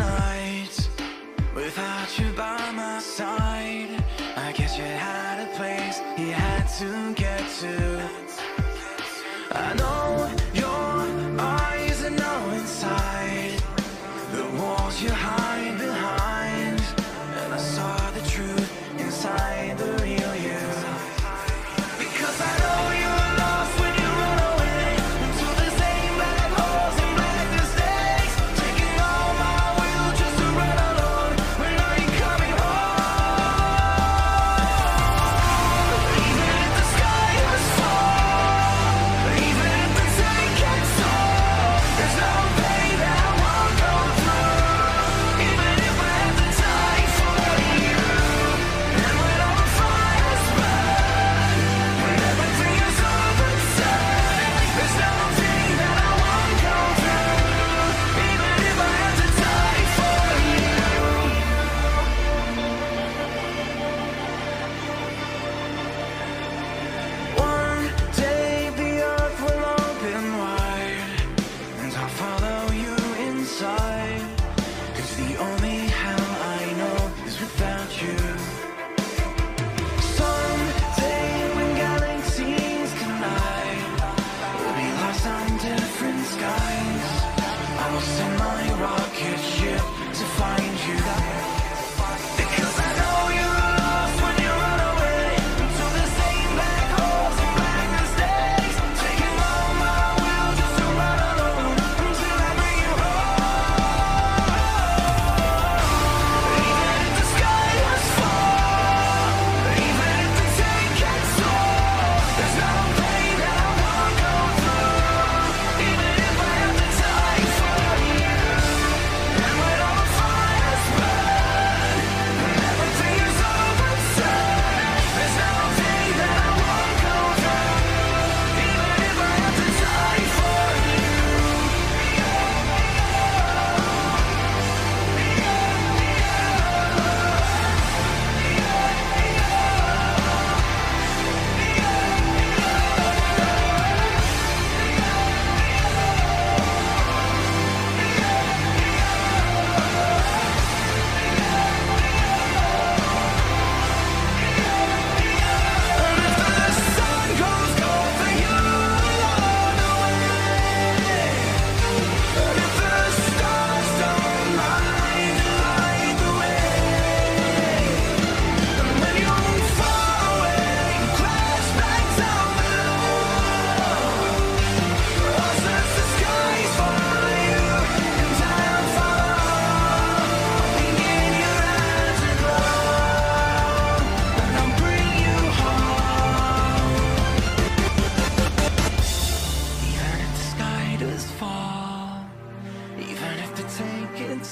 nights without you by my side. I guess you had a place you had to get to. I know your eyes are now inside the walls you hide behind, and I saw the truth inside the real you. Because I know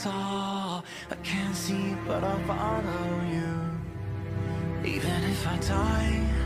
all. I can't see, but I'll follow you, even if I die.